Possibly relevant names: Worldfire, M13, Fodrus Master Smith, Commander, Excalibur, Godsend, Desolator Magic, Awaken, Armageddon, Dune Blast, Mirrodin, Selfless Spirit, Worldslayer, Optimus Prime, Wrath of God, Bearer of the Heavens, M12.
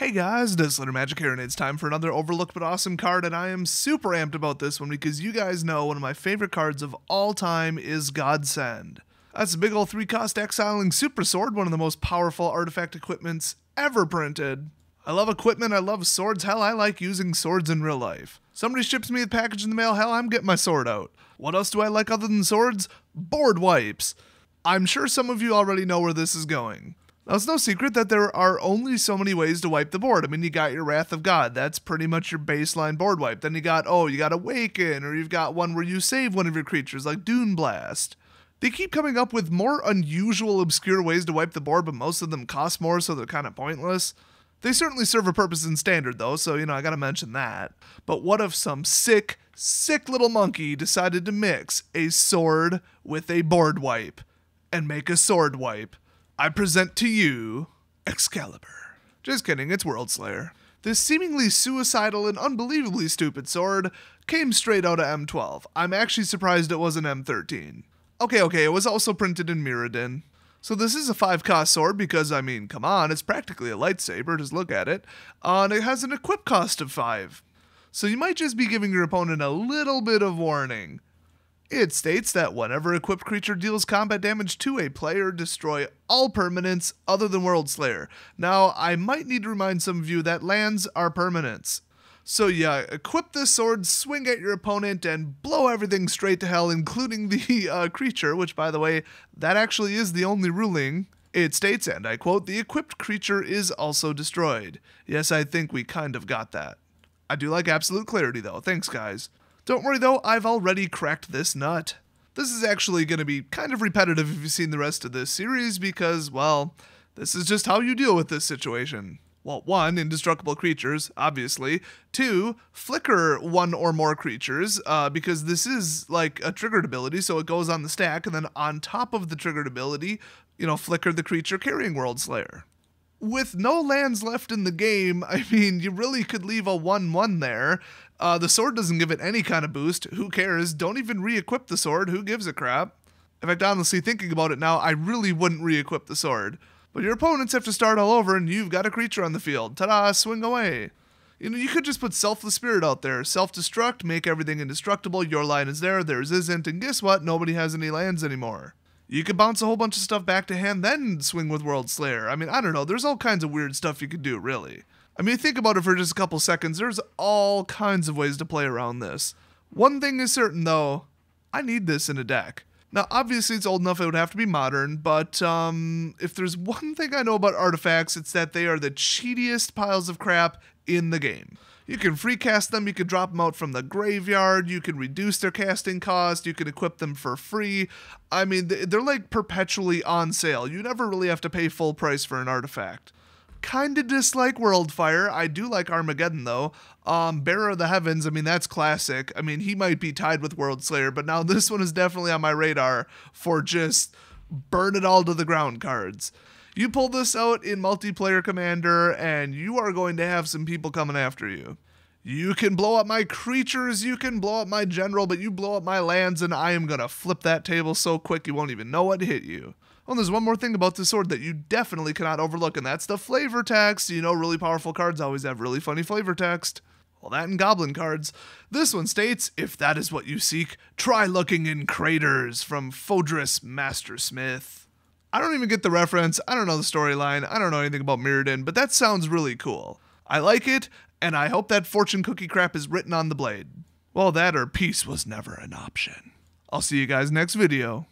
Hey guys, Desolator Magic here, and it's time for another overlooked but awesome card, and I am super amped about this one because you guys know one of my favorite cards of all time is Godsend. That's a big ol' 3-cost exiling super sword, one of the most powerful artifact equipments ever printed. I love equipment, I love swords, hell, I like using swords in real life. Somebody ships me a package in the mail, hell, I'm getting my sword out. What else do I like other than swords? Board wipes. I'm sure some of you already know where this is going. Now, it's no secret that there are only so many ways to wipe the board. I mean, you got your Wrath of God. That's pretty much your baseline board wipe. Then you got Awaken, or you've got one where you save one of your creatures, like Dune Blast. They keep coming up with more unusual, obscure ways to wipe the board, but most of them cost more, so they're kind of pointless. They certainly serve a purpose in Standard, though, so, you know, I gotta mention that. But what if some sick, sick little monkey decided to mix a sword with a board wipe and make a sword wipe? I present to you Excalibur. Just kidding, it's Worldslayer. This seemingly suicidal and unbelievably stupid sword came straight out of M12. I'm actually surprised it wasn't M13. Okay, it was also printed in Mirrodin. So this is a 5-cost sword because, I mean, come on, it's practically a lightsaber, just look at it. And it has an equip cost of 5. So you might just be giving your opponent a little bit of warning. It states that whenever equipped creature deals combat damage to a player, destroy all permanents other than Worldslayer. Now, I might need to remind some of you that lands are permanents. So yeah, equip this sword, swing at your opponent, and blow everything straight to hell, including the creature, which, by the way, that actually is the only ruling. It states, and I quote, "The equipped creature is also destroyed." Yes, I think we kind of got that. I do like absolute clarity, though. Thanks, guys. Don't worry though, I've already cracked this nut. This is actually going to be kind of repetitive if you've seen the rest of this series because, well, this is just how you deal with this situation. Well, 1, indestructible creatures, obviously. 2, flicker 1 or more creatures, because this is like a triggered ability, so it goes on the stack, and then on top of the triggered ability, you know, flicker the creature carrying Worldslayer. With no lands left in the game, I mean, you really could leave a 1-1 there. The sword doesn't give it any kind of boost. Who cares? Don't even re-equip the sword. Who gives a crap? In fact, honestly, thinking about it now, I really wouldn't re-equip the sword. But your opponents have to start all over, and you've got a creature on the field. Ta-da! Swing away! You know, you could just put Selfless Spirit out there. Self-destruct, make everything indestructible, your line is there, theirs isn't, and guess what? Nobody has any lands anymore. You could bounce a whole bunch of stuff back to hand, then swing with Worldslayer. I mean, I don't know. There's all kinds of weird stuff you could do, really. I mean, think about it for just a couple seconds. There's all kinds of ways to play around this. One thing is certain, though. I need this in a deck. Now, obviously, it's old enough it would have to be modern, but if there's one thing I know about artifacts, it's that they are the cheatiest piles of crap in the game. You can free cast them, you can drop them out from the graveyard, you can reduce their casting cost, you can equip them for free. I mean, they're like perpetually on sale. You never really have to pay full price for an artifact. Kinda dislike Worldfire. I do like Armageddon, though. Bearer of the Heavens, I mean, that's classic. I mean, he might be tied with Worldslayer, but now this one is definitely on my radar for just burn it all to the ground cards. You pull this out in multiplayer Commander, and you are going to have some people coming after you. You can blow up my creatures, you can blow up my general, but you blow up my lands, and I am going to flip that table so quick you won't even know what hit you. Well, there's one more thing about this sword that you definitely cannot overlook, and that's the flavor text. You know, really powerful cards always have really funny flavor text. Well, that and goblin cards. This one states, "If that is what you seek, try looking in craters," from Fodrus Master Smith. I don't even get the reference, I don't know the storyline, I don't know anything about Mirrodin, but that sounds really cool. I like it, and I hope that fortune cookie crap is written on the blade. Well, that or peace was never an option. I'll see you guys next video.